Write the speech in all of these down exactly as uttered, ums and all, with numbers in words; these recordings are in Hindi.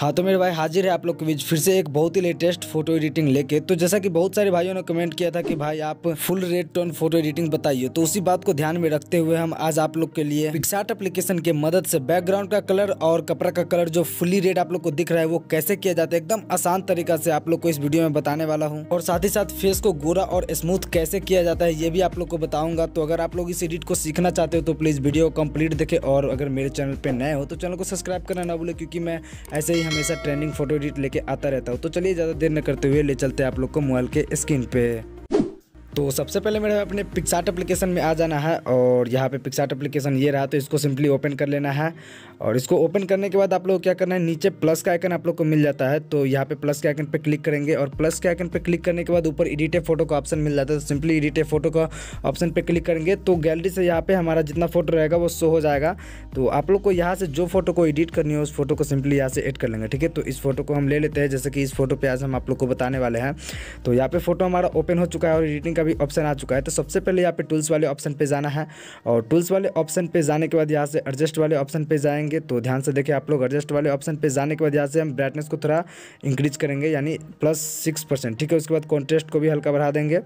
हाँ तो मेरे भाई हाजिर है आप लोग के बीच फिर से एक बहुत ही लेटेस्ट फोटो एडिटिंग लेके। तो जैसा कि बहुत सारे भाइयों ने कमेंट किया था कि भाई आप full red tone photo editing बताइए, तो उसी बात को ध्यान में रखते हुए हम आज आप लोग के लिए पिक्सार्ट एप्लीकेशन के मदद से बैकग्राउंड का कलर और कपड़ा का कलर जो फुली रेड आप लोग को दिख रहा है वो कैसे किया जाता है एकदम आसान तरीका से आप लोग को इस वीडियो में बताने वाला हूँ। और साथ ही साथ फेस को गोरा और स्मूथ कैसे किया जाता है ये भी आप लोग को बताऊंगा। तो अगर आप लोग इस एडिट को सीखना चाहते हो तो प्लीज वीडियो कम्प्लीट देखें, और अगर मेरे चैनल पर नए हो तो चैनल को सब्सक्राइब करना ना भूले, क्योंकि मैं ऐसे ही हमेशा ट्रेंडिंग फोटो एडिट लेके आता रहता हूँ। तो चलिए ज़्यादा देर न करते हुए ले चलते हैं आप लोग को मोबाइल के स्क्रीन पे। तो सबसे पहले मेरे अपने पिक्सार्ट एप्लीकेशन में आ जाना है, और यहाँ पे पिक्सार्ट एप्लीकेशन ये रहा, तो इसको सिंपली ओपन कर लेना है। और इसको ओपन करने के बाद आप लोग क्या करना है, नीचे प्लस का आइकन आप लोग को मिल जाता है, तो यहाँ पे प्लस के आइकन पे क्लिक करेंगे। और प्लस के आइकन पे क्लिक करने के बाद ऊपर एडिट ए फोटो का ऑप्शन मिल जाता है, तो सिंपली एडिट ए फोटो का ऑप्शन पर क्लिक करेंगे तो गैलरी से यहाँ पर हमारा जितना फोटो रहेगा वो शो हो जाएगा। तो आप लोग को यहाँ से जो फोटो को एडिट करनी हो उस फोटो को सिंपली यहाँ से एड कर लेंगे, ठीक है। तो इस फोटो को हम ले लेते हैं, जैसे कि इस फोटो पर आज हम आप लोग को बताने वाले हैं। तो यहाँ पर फोटो हमारा ओपन हो चुका है और एडिटिंग भी ऑप्शन आ चुका है। तो सबसे पहले यहाँ पे टूल्स वाले ऑप्शन पे जाना है, और टूल्स वाले ऑप्शन पे जाने के बाद यहाँ से एडजस्ट वाले ऑप्शन पे जाएंगे। तो ध्यान से देखिए आप लोग, एडजस्ट वाले ऑप्शन पे जाने के बाद यहाँ से हम ब्राइटनेस को थोड़ा इंक्रीज करेंगे, यानी प्लस सिक्स परसेंट ठीक है। उसके बाद कॉन्ट्रास्ट को भी हल्का बढ़ा देंगे,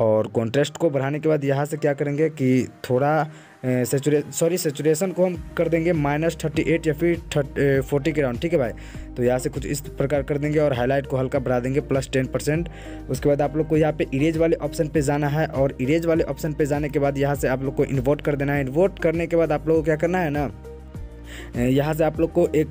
और कॉन्ट्रास्ट को बढ़ाने के बाद यहाँ से क्या करेंगे कि थोड़ा सेचुरे सॉरी सेचुरेशन को हम कर देंगे माइनस थर्टी एट या फिर थर्टी फोर्टी के राउंड, ठीक है भाई। तो यहाँ से कुछ इस प्रकार कर देंगे, और हाईलाइट को हल्का बढ़ा देंगे प्लस टेन परसेंट। उसके बाद आप लोग को यहाँ पे इरेज वाले ऑप्शन पे जाना है, और इरेज वाले ऑप्शन पे जाने के बाद यहाँ से आप लोग को इन्वर्ट कर देना है। इन्वर्ट करने के बाद आप लोग को क्या करना है ना, यहाँ से आप लोग को एक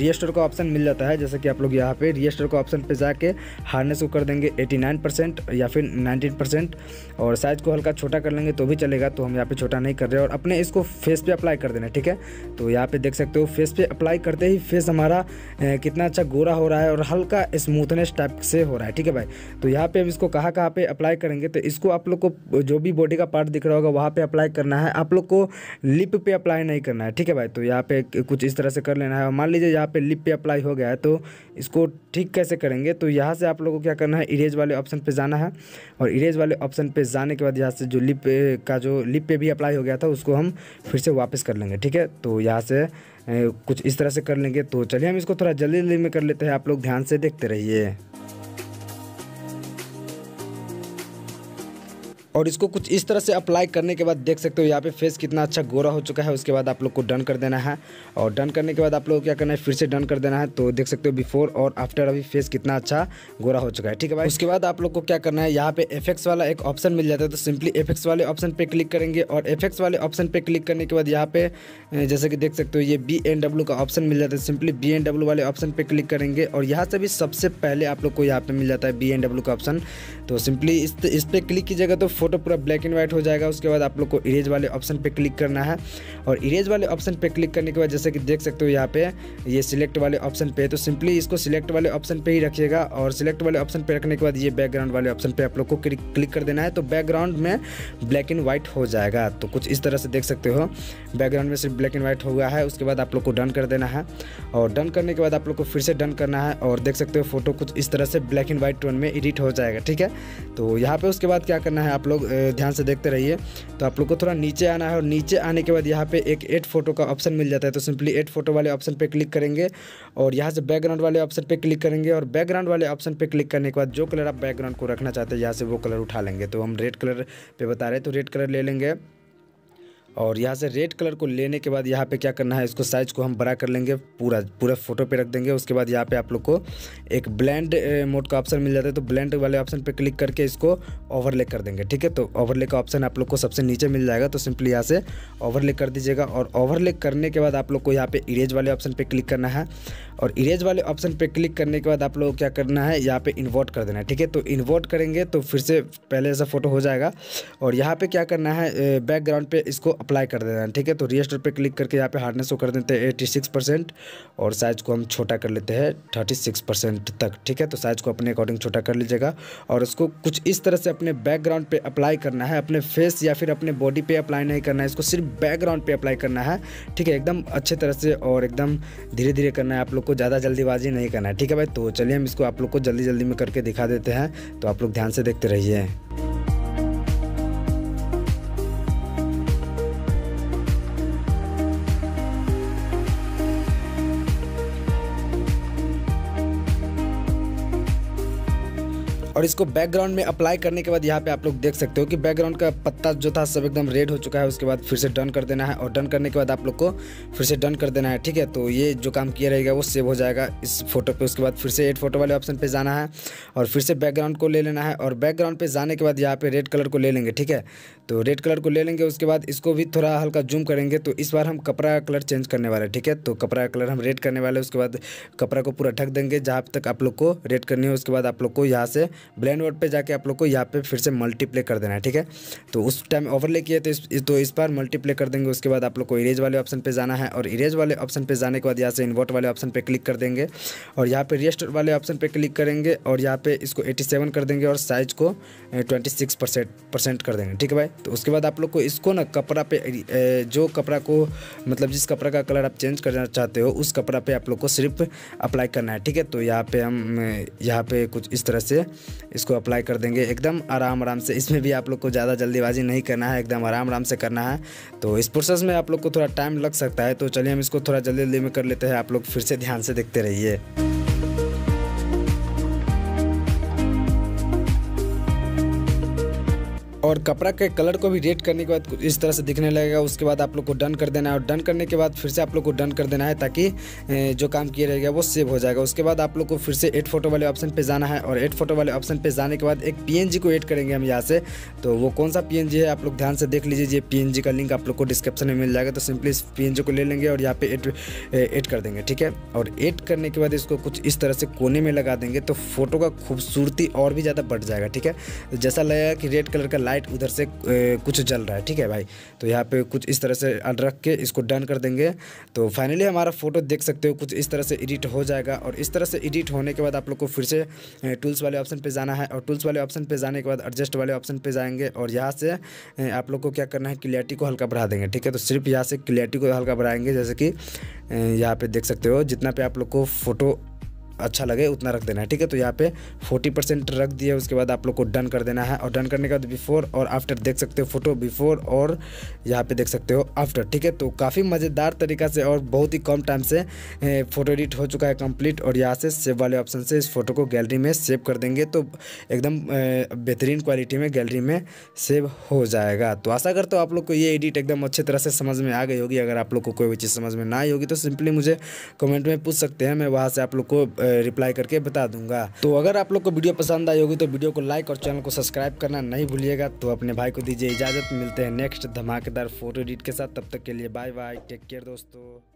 रिएस्टोर का ऑप्शन मिल जाता है, जैसे कि आप लोग यहाँ पे रिएस्टोर का ऑप्शन पे जाके हार्नेस को कर देंगे एटी नाइन परसेंट या फिर नाइनटीन परसेंट, और साइज़ को हल्का छोटा कर लेंगे तो भी चलेगा। तो हम यहाँ पे छोटा नहीं कर रहे, और अपने इसको फेस पे अप्लाई कर देना, ठीक है। तो यहाँ पे देख सकते हो फेस पे अप्लाई करते ही फेस हमारा कितना अच्छा गोरा हो रहा है और हल्का स्मूथनेस टाइप से हो रहा है, ठीक है भाई। तो यहाँ पर हम इसको कहाँ कहाँ पे अप्लाई करेंगे, तो इसको आप लोग को जो भी बॉडी का पार्ट दिख रहा होगा वहाँ पर अप्लाई करना है, आप लोग को लिप पर अप्लाई नहीं करना है, ठीक है भाई। तो यहाँ पे कुछ इस तरह से कर लेना है। मान लीजिए यहाँ पे लिप पे अप्लाई हो गया है, तो इसको ठीक कैसे करेंगे, तो यहाँ से आप लोगों को क्या करना है, इरेज वाले ऑप्शन पे जाना है, और इरेज वाले ऑप्शन पे जाने के बाद यहाँ से जो लिप का जो लिप पे भी अप्लाई हो गया था उसको हम फिर से वापस कर लेंगे, ठीक है। तो यहाँ से कुछ इस तरह से कर लेंगे। तो चलिए हम इसको थोड़ा जल्दी जल्दी में कर लेते हैं, आप लोग ध्यान से देखते रहिए। और इसको कुछ इस तरह से अप्लाई करने के बाद देख सकते हो यहाँ पे फेस कितना अच्छा गोरा हो चुका है। उसके बाद आप लोग को डन कर देना है, और डन करने के बाद आप लोग को क्या करना है, फिर से डन कर देना है। तो देख सकते हो बिफोर और आफ्टर अभी फेस कितना अच्छा गोरा हो चुका है, ठीक है भाई। उसके बाद आप लोग को क्या करना है, यहाँ पे एफेक्ट्स वाला एक ऑप्शन मिल जाता है, तो सिंपली एफेक्ट्स वाले ऑप्शन पर क्लिक करेंगे। और एफेक्ट्स वाले ऑप्शन पर क्लिक करने के बाद यहाँ पे जैसे कि देख सकते हो ये बी एन डब्ल्यू का ऑप्शन मिल जाता है, सिंपली बी एन डब्ल्यू वाले ऑप्शन पर क्लिक करेंगे। और यहाँ से भी सबसे पहले आप लोग को यहाँ पे मिल जाता है बी एन डब्ल्यू का ऑप्शन, तो सिंपली इस पर क्लिक कीजिएगा तो फोटो पूरा ब्लैक एंड व्हाइट हो जाएगा। उसके बाद आप लोग को इरेज वाले ऑप्शन पे क्लिक करना है, और इरेज वाले ऑप्शन पे क्लिक करने के बाद जैसे कि देख सकते हो यहाँ पे ये सिलेक्ट वाले ऑप्शन पे, तो सिंपली इसको सिलेक्ट वाले ऑप्शन पे ही रखिएगा। और सिलेक्ट वाले ऑप्शन पे रखने के बाद ये बैकग्राउंड वाले ऑप्शन पे आप लोग को क्लिक कर देना है, तो बैकग्राउंड में ब्लैक एंड व्हाइट हो जाएगा। तो कुछ इस तरह से देख सकते हो बैकग्राउंड में सिर्फ ब्लैक एंड व्हाइट हुआ है। उसके बाद आप लोग को डन कर देना है, और डन करने के बाद आप लोग को फिर से डन करना है, और देख सकते हो फोटो कुछ इस तरह से ब्लैक एंड व्हाइट टोन में एडिट हो जाएगा, ठीक है। तो यहाँ पर उसके बाद क्या करना है, आप लोग ध्यान से देखते रहिए। तो आप लोग को थोड़ा नीचे आना है, और नीचे आने के बाद यहाँ पे एक एड फोटो का ऑप्शन मिल जाता है, तो सिंपली एड फोटो वाले ऑप्शन पे क्लिक करेंगे। और यहाँ से बैकग्राउंड वाले ऑप्शन पे क्लिक करेंगे, और बैकग्राउंड वाले ऑप्शन पे क्लिक करने के बाद जो कलर आप बैकग्राउंड को रखना चाहते हैं यहाँ से वो कलर उठा लेंगे। तो हम रेड कलर पर बता रहे हैं, तो रेड कलर ले लेंगे। और यहाँ से रेड कलर को लेने के बाद यहाँ पे क्या करना है, इसको साइज़ को हम बड़ा कर लेंगे, पूरा पूरा फोटो पे रख देंगे। उसके बाद यहाँ पे आप लोग को एक ब्लेंड मोड का ऑप्शन मिल जाता है, तो ब्लेंड वाले ऑप्शन पे क्लिक करके इसको ओवरले कर देंगे, ठीक है। तो ओवरले का ऑप्शन आप लोग को सबसे नीचे मिल जाएगा, तो सिंपली यहाँ से ओवरले कर दीजिएगा। और ओवरले करने के बाद आप लोग को यहाँ पर इरेज वाले ऑप्शन पर क्लिक करना है, और इरेज वाले ऑप्शन पर क्लिक करने के बाद आप लोग को क्या करना है, यहाँ पर इन्वर्ट कर देना है, ठीक है। तो इन्वर्ट करेंगे तो फिर से पहले जैसा फोटो हो जाएगा। और यहाँ पर क्या करना है, बैकग्राउंड पर इसको अप्लाई कर देना है, ठीक है। तो रिएस्टर पे क्लिक करके यहाँ पे हार्डनेस को कर देते हैं एटी सिक्स परसेंट, और साइज़ को हम छोटा कर लेते हैं थर्टी सिक्स परसेंट तक, ठीक है। तो साइज़ को अपने अकॉर्डिंग छोटा कर लीजिएगा, और उसको कुछ इस तरह से अपने बैकग्राउंड पे अप्लाई करना है, अपने फेस या फिर अपने बॉडी पे अप्लाई नहीं करना है, इसको सिर्फ बैकग्राउंड पर अप्लाई करना है, ठीक है। एकदम अच्छे तरह से और एकदम धीरे धीरे करना है, आप लोग को ज़्यादा जल्दीबाजी नहीं करना है, ठीक है भाई। तो चलिए हम इसको आप लोग को जल्दी जल्दी में करके दिखा देते हैं, तो आप लोग ध्यान से देखते रहिए। और इसको बैकग्राउंड में अप्लाई करने के बाद यहाँ पे आप लोग देख सकते हो कि बैकग्राउंड का पत्ता जो था सब एकदम रेड हो चुका है। उसके बाद फिर से डन कर देना है और डन करने के बाद आप लोग को फिर से डन कर देना है, ठीक है। तो ये जो काम किया रहेगा वो सेव हो जाएगा इस फोटो पे। उसके बाद फिर से एड फोटो वाले ऑप्शन पे जाना है और फिर से बैकग्राउंड को ले लेना है और बैकग्राउंड पे जाने के बाद यहाँ पे रेड कलर को ले लेंगे, ठीक है। तो रेड कलर को ले लेंगे, उसके बाद इसको भी थोड़ा हल्का जूम करेंगे। तो इस बार हम कपड़ा का कलर चेंज करने वाले हैं, ठीक है। तो कपड़ा का कलर हम रेड करने वाले हैं। उसके बाद कपड़ा को पूरा ढक देंगे जहाँ तक आप लोग को रेड करनी है। उसके बाद आप लोग को यहाँ से ब्लेंड मोड पे जाके आप लोग को यहाँ पे फिर से मल्टीप्ले कर देना है, ठीक है। तो उस टाइम ओवरले किए तो इस तो इस बार मल्टीप्ले कर देंगे। उसके बाद आप लोग को इरेज वाले ऑप्शन पे जाना है और इरेज वाले ऑप्शन पे जाने के बाद यहाँ से इन्वर्ट वाले ऑप्शन पे क्लिक कर देंगे और यहाँ पे रेस्ट वाले ऑप्शन पे क्लिक करेंगे और यहाँ पे इसको सत्तासी कर देंगे और साइज को छब्बीस परसेंट कर देंगे, ठीक है भाई। तो उसके बाद आप लोग को इसको ना कपड़ा पे जो कपड़ा को मतलब जिस कपड़ा का कलर आप चेंज करना चाहते हो उस कपड़ा पे आप लोग को सिर्फ अप्लाई करना है, ठीक है। तो यहाँ पे हम यहाँ पे कुछ इस तरह से इसको अप्लाई कर देंगे एकदम आराम आराम से। इसमें भी आप लोग को ज़्यादा जल्दीबाजी नहीं करना है, एकदम आराम आराम से करना है। तो इस प्रोसेस में आप लोग को थोड़ा टाइम लग सकता है, तो चलिए हम इसको थोड़ा जल्दी जल्दी में कर लेते हैं। आप लोग फिर से ध्यान से देखते रहिए। और कपड़ा के कलर को भी रेड करने के बाद इस तरह से दिखने लगेगा। उसके बाद आप लोग को डन कर देना है और डन करने के बाद फिर से आप लोग को डन कर देना है ताकि जो काम किया रहेगा वो सेव हो जाएगा। उसके बाद आप लोग को फिर से एड फोटो वाले ऑप्शन पे जाना है और एड फोटो वाले ऑप्शन पे जाने के बाद एक पीएनजी को एड करेंगे हम यहाँ से। तो वो कौन सा पीएनजी है आप लोग ध्यान से देख लीजिए। पीएनजी का लिंक आप लोग को डिस्क्रिप्शन में मिल जाएगा। तो सिंपली इस पीएनजी को ले लेंगे और यहाँ पे एड एड कर देंगे, ठीक है। और एड करने के बाद इसको कुछ इस तरह से कोने में लगा देंगे तो फोटो का खूबसूरती और भी ज़्यादा बढ़ जाएगा, ठीक है। जैसा लगेगा कि रेड कलर का उधर से कुछ जल रहा है, ठीक है भाई। तो यहाँ पे कुछ इस तरह से रख के इसको डन कर देंगे। तो फाइनली हमारा फोटो देख सकते हो कुछ इस तरह से एडिट हो जाएगा। और इस तरह से एडिट होने के बाद आप लोग को फिर से टूल्स वाले ऑप्शन पे जाना है और टूल्स वाले ऑप्शन पे जाने के बाद एडजस्ट वाले ऑप्शन पे जाएंगे और यहाँ से आप लोग को क्या करना है, क्लियरिटी को हल्का बढ़ा देंगे, ठीक है। तो सिर्फ यहाँ से क्लियरिटी को हल्का बढ़ाएंगे, जैसे कि यहाँ पर देख सकते हो जितना पे आप लोग को फोटो अच्छा लगे उतना रख देना है, ठीक है। तो यहाँ पे चालीस परसेंट रख दिए। उसके बाद आप लोग को डन कर देना है और डन करने के बाद बिफोर और आफ्टर देख सकते हो, फोटो बिफोर और यहाँ पे देख सकते हो आफ्टर, ठीक है। तो काफ़ी मज़ेदार तरीका से और बहुत ही कम टाइम से फ़ोटो एडिट हो चुका है कंप्लीट। और यहाँ से सेव वाले ऑप्शन से इस फोटो को गैलरी में सेव कर देंगे तो एकदम बेहतरीन क्वालिटी में गैलरी में सेव हो जाएगा। तो आशा करता हूँ आप लोग को ये एडिट एकदम अच्छे तरह से समझ में आ गई होगी। अगर आप लोग को कोई भी चीज़ समझ में ना आई होगी तो सिंपली मुझे कमेंट में पूछ सकते हैं, मैं वहाँ से आप लोग को रिप्लाई करके बता दूंगा। तो अगर आप लोग को वीडियो पसंद आई होगी तो वीडियो को लाइक और चैनल को सब्सक्राइब करना नहीं भूलिएगा। तो अपने भाई को दीजिए इजाज़त, मिलते हैं नेक्स्ट धमाकेदार फोटो एडिट के साथ। तब तक के लिए बाय बाय, टेक केयर दोस्तों।